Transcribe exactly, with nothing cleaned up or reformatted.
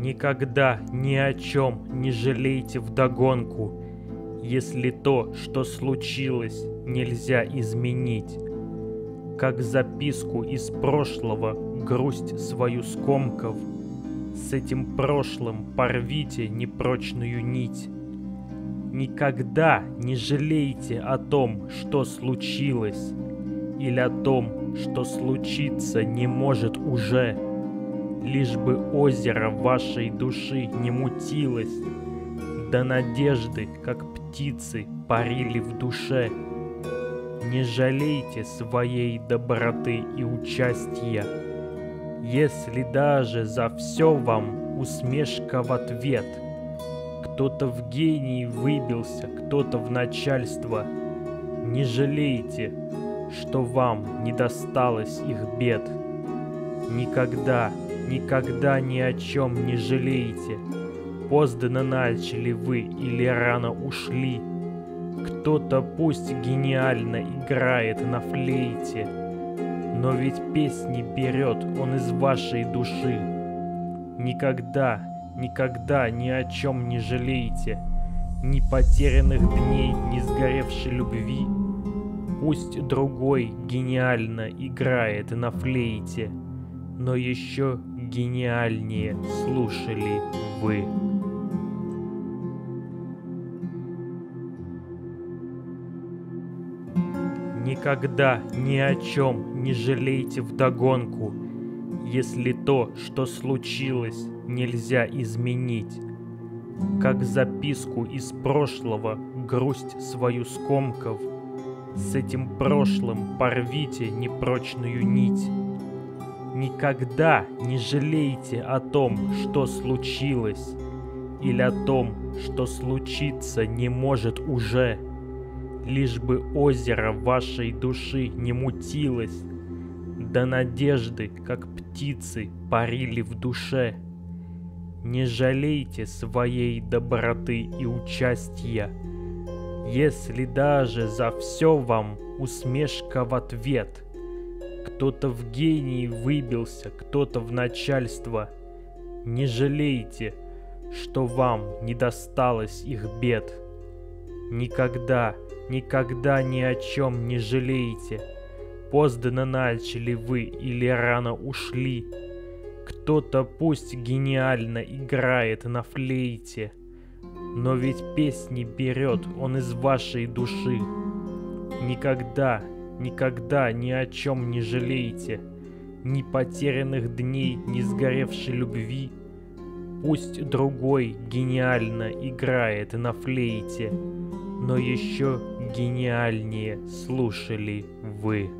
никогда ни о чем не жалейте вдогонку, если то, что случилось, нельзя изменить. Как записку из прошлого грусть свою скомков, с этим прошлым порвите непрочную нить. Никогда не жалейте о том, что случилось, или о том, что случиться не может уже, лишь бы озеро вашей души не мутилось, да надежды, как птицы, парили в душе. Не жалейте своей доброты и участия, если даже за все вам усмешка в ответ. Кто-то в гении выбился, кто-то в начальство. Не жалейте, что вам не досталось их бед. Никогда, никогда ни о чем не жалейте. Поздно начали вы или рано ушли. Кто-то пусть гениально играет на флейте, но ведь песни берет он из вашей души. Никогда, никогда ни о чем не жалейте, ни потерянных дней, ни сгоревшей любви. Пусть другой гениально играет на флейте, но еще гениальнее слушали вы. Никогда ни о чем не жалейте вдогонку, если то, что случилось, нельзя изменить. Как записку из прошлого грусть свою скомков, с этим прошлым порвите непрочную нить. Никогда не жалейте о том, что случилось, или о том, что случиться не может уже. Лишь бы озеро вашей души не мутилось, да надежды, как птицы, парили в душе. Не жалейте своей доброты и участия, если даже за все вам усмешка в ответ. Кто-то в гении выбился, кто-то в начальство. Не жалейте, что вам не досталось их бед. Никогда, никогда ни о чем не жалейте, поздно начали вы или рано ушли. Кто-то пусть гениально играет на флейте, но ведь песни берет он из вашей души. Никогда, никогда ни о чем не жалейте, ни потерянных дней, ни сгоревшей любви. Пусть другой гениально играет на флейте, но еще гениальнее слушали вы.